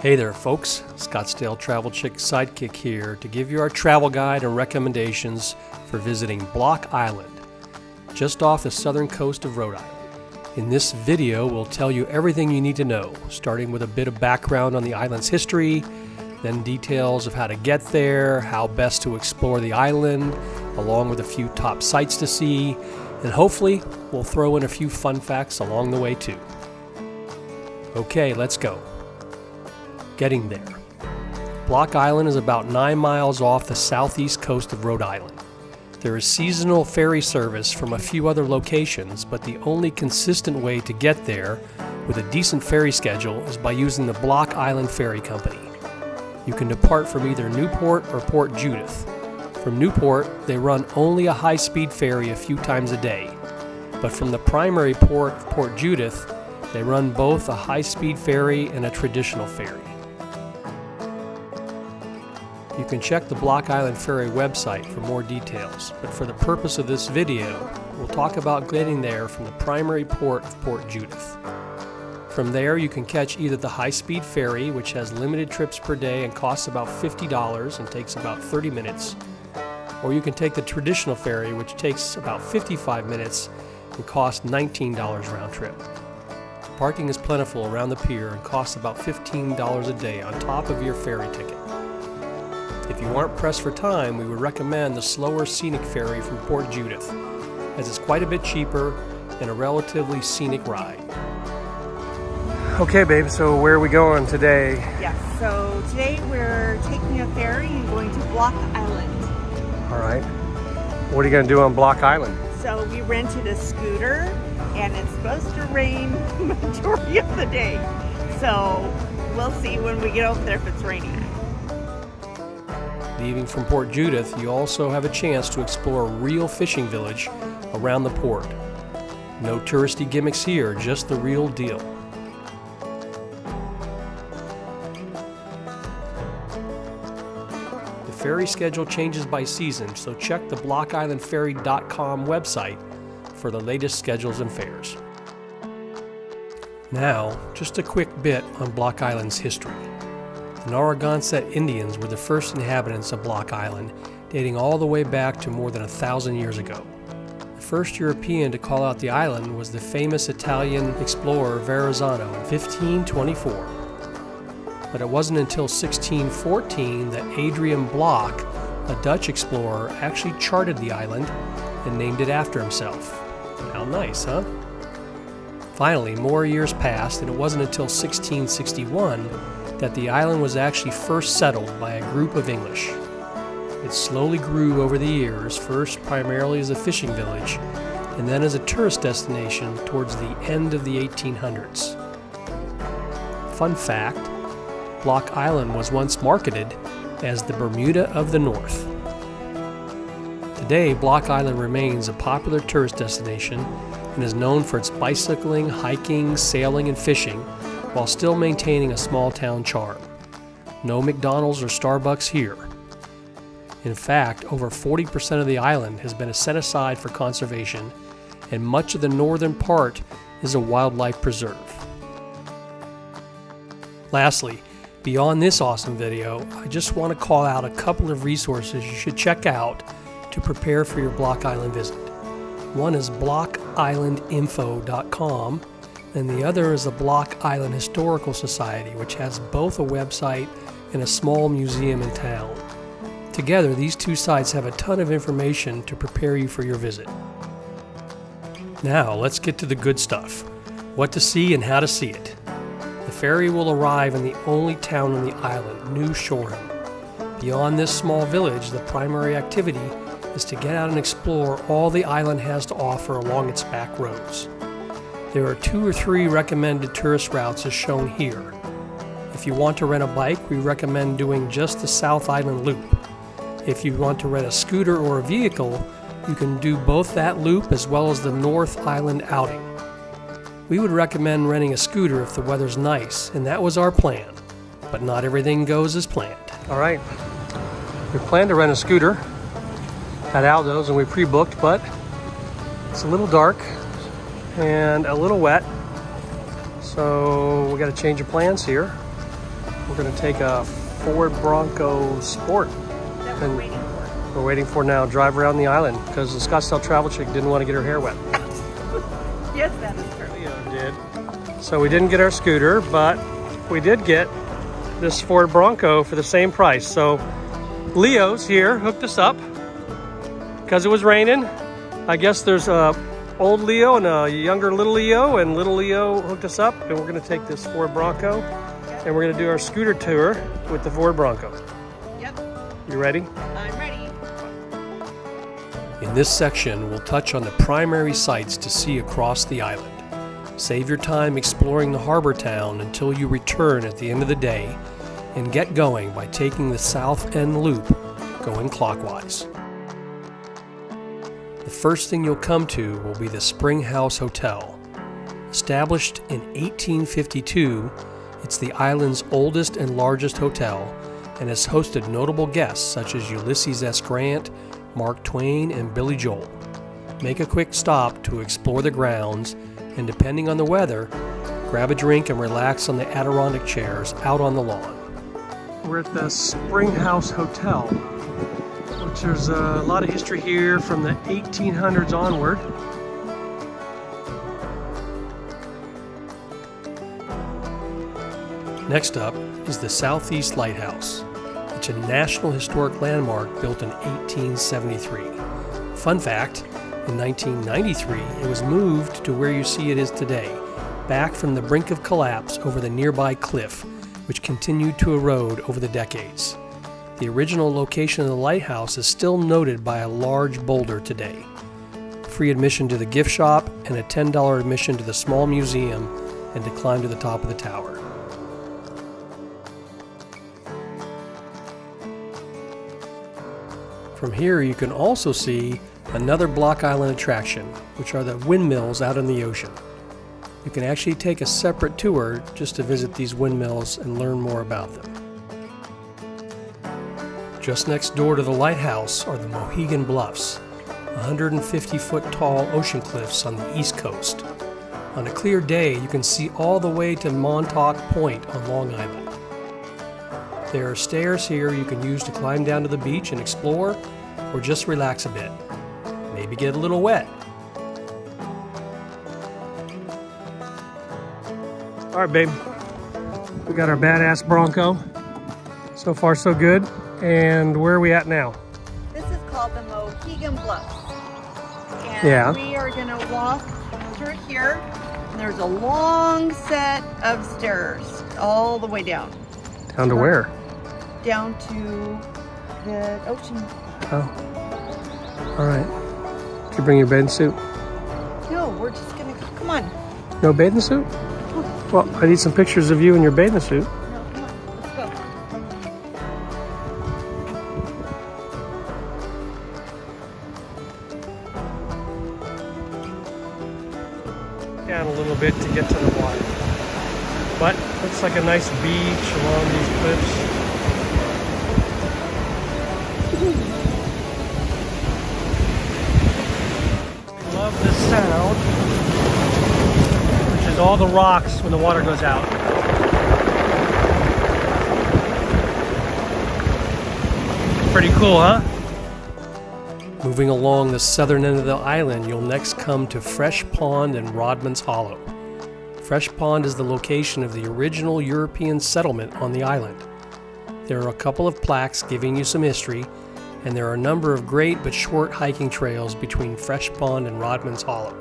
Hey there folks, Scottsdale Travel Chick Sidekick here to give you our travel guide and recommendations for visiting Block Island, just off the southern coast of Rhode Island. In this video, we'll tell you everything you need to know, starting with a bit of background on the island's history, then details of how to get there, how best to explore the island, along with a few top sights to see, and hopefully we'll throw in a few fun facts along the way too. Okay, let's go. Getting there. Block Island is about 9 miles off the southeast coast of Rhode Island. There is seasonal ferry service from a few other locations, but the only consistent way to get there with a decent ferry schedule is by using the Block Island Ferry Company. You can depart from either Newport or Port Judith. From Newport, they run only a high-speed ferry a few times a day, but from the primary port of Port Judith, they run both a high-speed ferry and a traditional ferry. You can check the Block Island Ferry website for more details, but for the purpose of this video, we'll talk about getting there from the primary port of Port Judith. From there, you can catch either the high-speed ferry, which has limited trips per day and costs about $50 and takes about 30 minutes, or you can take the traditional ferry, which takes about 55 minutes and costs $19 round trip. Parking is plentiful around the pier and costs about $15 a day on top of your ferry ticket. If you aren't pressed for time, we would recommend the slower scenic ferry from Port Judith, as it's quite a bit cheaper and a relatively scenic ride. Okay babe, so where are we going today? Yes, so today we're taking a ferry and going to Block Island. All right. What are you going to do on Block Island? So we rented a scooter and it's supposed to rain the majority of the day. So we'll see when we get over there if it's raining. Leaving from Port Judith, you also have a chance to explore a real fishing village around the port. No touristy gimmicks here, just the real deal. The ferry schedule changes by season, so check the blockislandferry.com website for the latest schedules and fares. Now, just a quick bit on Block Island's history. The Narragansett Indians were the first inhabitants of Block Island, dating all the way back to more than 1,000 years ago. The first European to call out the island was the famous Italian explorer Verrazzano in 1524. But it wasn't until 1614 that Adrian Block, a Dutch explorer, actually charted the island and named it after himself. How nice, huh? Finally, more years passed, and it wasn't until 1661 that the island was actually first settled by a group of English. It slowly grew over the years, first primarily as a fishing village, and then as a tourist destination towards the end of the 1800s. Fun fact, Block Island was once marketed as the Bermuda of the North. Today, Block Island remains a popular tourist destination and is known for its bicycling, hiking, sailing, and fishing, while still maintaining a small town charm. No McDonald's or Starbucks here. In fact, over 40% of the island has been set aside for conservation, and much of the northern part is a wildlife preserve. Lastly, beyond this awesome video, I just want to call out a couple of resources you should check out to prepare for your Block Island visit. One is blockislandinfo.com, and the other is the Block Island Historical Society, which has both a website and a small museum in town. Together, these two sites have a ton of information to prepare you for your visit. Now, let's get to the good stuff. What to see and how to see it. The ferry will arrive in the only town on the island, New Shoreham. Beyond this small village, the primary activity is to get out and explore all the island has to offer along its back roads. There are 2 or 3 recommended tourist routes as shown here. If you want to rent a bike, we recommend doing just the South Island Loop. If you want to rent a scooter or a vehicle, you can do both that loop as well as the North Island outing. We would recommend renting a scooter if the weather's nice, and that was our plan. But not everything goes as planned. All right, we planned to rent a scooter at Aldo's and we pre-booked, but it's a little dark and a little wet, so we got to change of plans here. We're going to take a Ford Bronco Sport that we're waiting for. We're waiting for now. Drive around the island because the Scottsdale Travel Chick didn't want to get her hair wet. Yes, that is true. Leo did. So we didn't get our scooter, but we did get this Ford Bronco for the same price. So Leo's here hooked us up because it was raining. I guess there's a old Leo and a younger little Leo, and little Leo hooked us up, and we're going to take this Ford Bronco and we're going to do our scooter tour with the Ford Bronco. Yep. You ready? I'm ready. In this section, we'll touch on the primary sights to see across the island. Save your time exploring the harbor town until you return at the end of the day, and get going by taking the south end loop going clockwise. The first thing you'll come to will be the Spring House Hotel. Established in 1852, it's the island's oldest and largest hotel and has hosted notable guests such as Ulysses S. Grant, Mark Twain, and Billy Joel. Make a quick stop to explore the grounds, and depending on the weather, grab a drink and relax on the Adirondack chairs out on the lawn. We're at the Spring House Hotel, which there's a lot of history here from the 1800s onward. Next up is the Southeast Lighthouse. It's a National Historic Landmark built in 1873. Fun fact, in 1993, it was moved to where you see it is today, back from the brink of collapse over the nearby cliff, which continued to erode over the decades. The original location of the lighthouse is still noted by a large boulder today. Free admission to the gift shop and a $10 admission to the small museum and to climb to the top of the tower. From here you can also see another Block Island attraction, which are the windmills out in the ocean. You can actually take a separate tour just to visit these windmills and learn more about them. Just next door to the lighthouse are the Mohegan Bluffs, 150-foot tall ocean cliffs on the east coast. On a clear day you can see all the way to Montauk Point on Long Island. There are stairs here you can use to climb down to the beach and explore, or just relax a bit. Maybe get a little wet. All right, babe. We got our badass Bronco. So far, so good. And where are we at now? This is called the Mohegan Bluffs. And yeah. We are going to walk through here. And there's a long set of stairs all the way down. Down to where? Down to the ocean. Oh. All right. Can you bring your bathing suit? No, we're just going to... Come on. No bathing suit? Oh. Well, I need some pictures of you in your bathing suit. No, come on. Let's go. Down a little bit to get to the water. But looks like a nice beach along these cliffs. Sound, which is all the rocks when the water goes out. Pretty cool, huh? Moving along the southern end of the island, you'll next come to Fresh Pond and Rodman's Hollow. Fresh Pond is the location of the original European settlement on the island. There are a couple of plaques giving you some history, and there are a number of great but short hiking trails between Fresh Pond and Rodman's Hollow.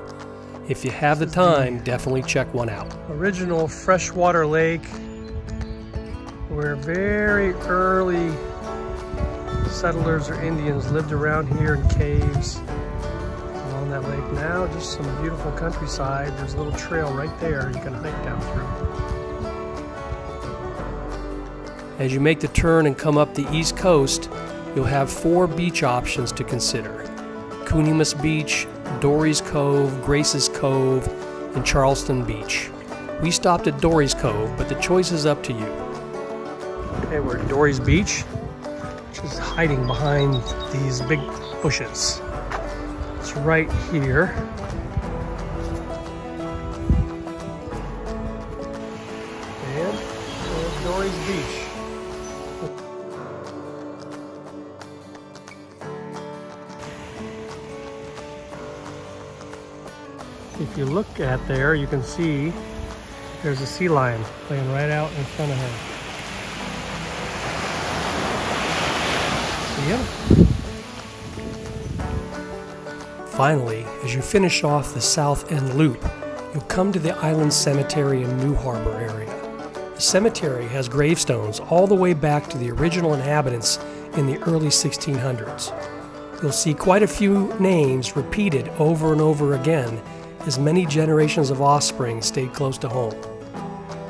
If you have the time, definitely check one out. Original freshwater lake, where very early settlers or Indians lived around here in caves along that lake. Now just some beautiful countryside. There's a little trail right there you can hike down through. As you make the turn and come up the east coast, you'll have four beach options to consider: Cooneymus Beach, Dory's Cove, Grace's Cove, and Charleston Beach. We stopped at Dory's Cove, but the choice is up to you. Okay, we're at Dory's Beach, which is hiding behind these big bushes. It's right here. And there's Dory's Beach. If you look at there, you can see there's a sea lion laying right out in front of her. See ya? Finally, as you finish off the South End Loop, you'll come to the Island Cemetery in New Harbor area. The cemetery has gravestones all the way back to the original inhabitants in the early 1600s. You'll see quite a few names repeated over and over again as many generations of offspring stayed close to home.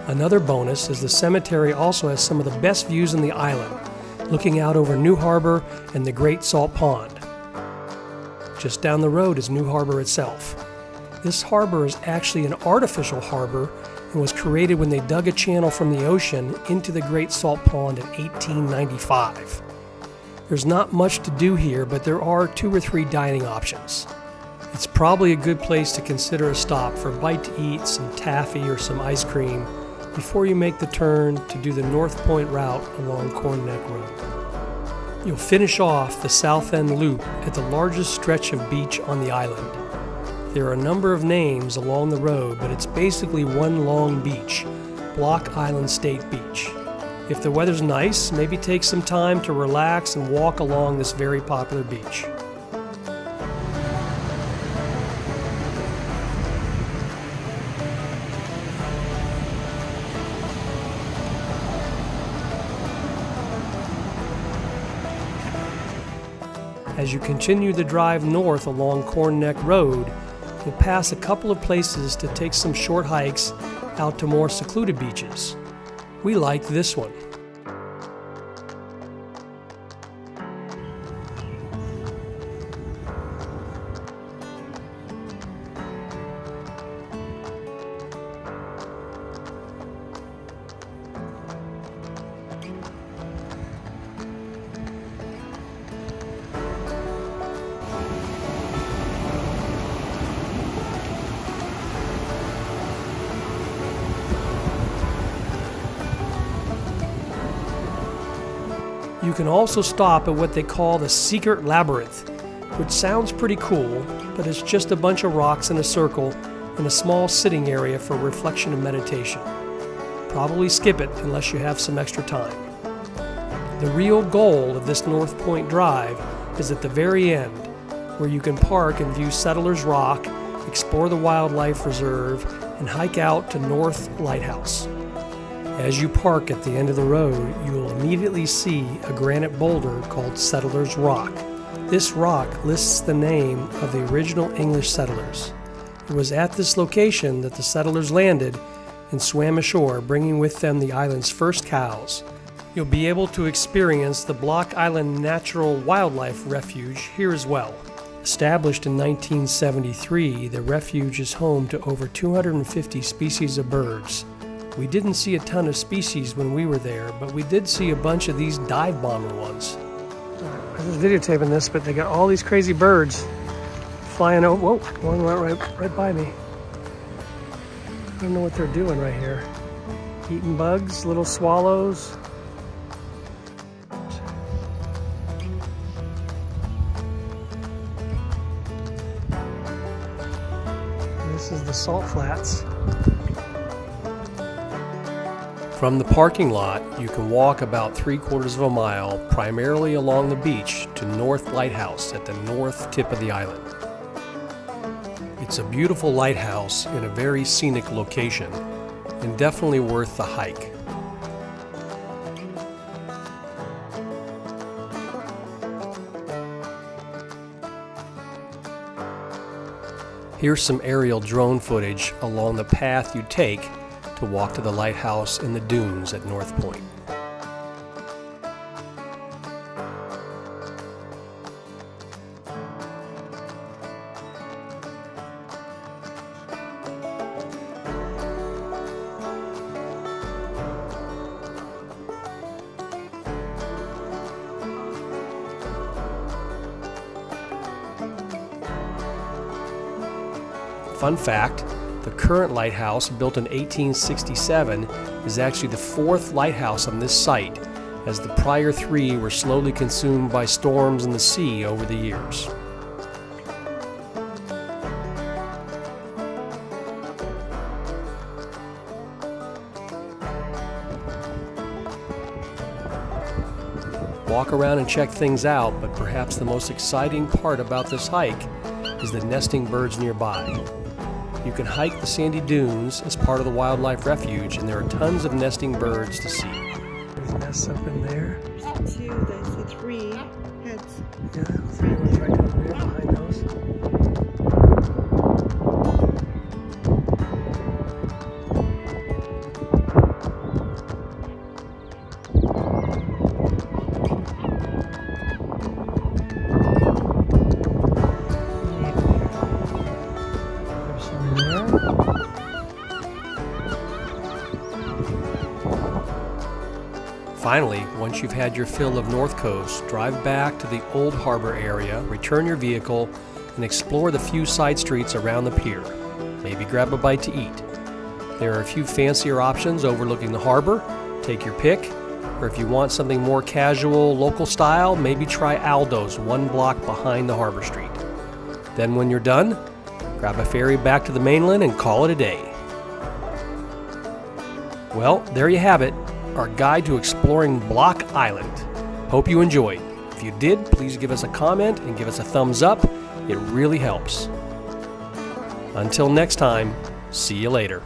Another bonus is the cemetery also has some of the best views in the island, looking out over New Harbor and the Great Salt Pond. Just down the road is New Harbor itself. This harbor is actually an artificial harbor and was created when they dug a channel from the ocean into the Great Salt Pond in 1895. There's not much to do here, but there are 2 or 3 dining options. It's probably a good place to consider a stop for a bite to eat, some taffy or some ice cream, before you make the turn to do the North Point route along Corn Neck Road. You'll finish off the South End Loop at the largest stretch of beach on the island. There are a number of names along the road, but it's basically one long beach, Block Island State Beach. If the weather's nice, maybe take some time to relax and walk along this very popular beach. As you continue the drive north along Corn Neck Road, you'll pass a couple of places to take some short hikes out to more secluded beaches. We liked this one. You can also stop at what they call the Secret Labyrinth, which sounds pretty cool, but it's just a bunch of rocks in a circle and a small sitting area for reflection and meditation. Probably skip it unless you have some extra time. The real goal of this North Point drive is at the very end, where you can park and view Settlers Rock, explore the wildlife reserve, and hike out to North Lighthouse. As you park at the end of the road, you will immediately see a granite boulder called Settlers Rock. This rock lists the name of the original English settlers. It was at this location that the settlers landed and swam ashore, bringing with them the island's first cows. You'll be able to experience the Block Island Natural Wildlife Refuge here as well. Established in 1973, the refuge is home to over 250 species of birds. We didn't see a ton of species when we were there, but we did see a bunch of these dive bomber ones. I was videotaping this, but they got all these crazy birds flying over. Whoa, one went right by me. I don't know what they're doing right here. Eating bugs, little swallows. This is the salt flats. From the parking lot, you can walk about 3/4 of a mile, primarily along the beach, to North Lighthouse at the north tip of the island. It's a beautiful lighthouse in a very scenic location, and definitely worth the hike. Here's some aerial drone footage along the path you take to walk to the lighthouse in the dunes at North Point. Fun fact, the current lighthouse, built in 1867, is actually the 4th lighthouse on this site as the prior three were slowly consumed by storms and the sea over the years. Walk around and check things out, but perhaps the most exciting part about this hike is the nesting birds nearby. You can hike the sandy dunes as part of the wildlife refuge, and there are tons of nesting birds to see. There's nests up in there. There's two, there's three heads. Yeah, three ones right up there behind those. Finally, once you've had your fill of North Coast, drive back to the Old Harbor area, return your vehicle, and explore the few side streets around the pier. Maybe grab a bite to eat. There are a few fancier options overlooking the harbor. Take your pick. Or if you want something more casual, local style, maybe try Aldo's one block behind the Harbor Street. Then when you're done, grab a ferry back to the mainland and call it a day. Well, there you have it. Our guide to exploring Block Island. Hope you enjoyed. If you did, please give us a comment and give us a thumbs up. It really helps. Until next time, see you later.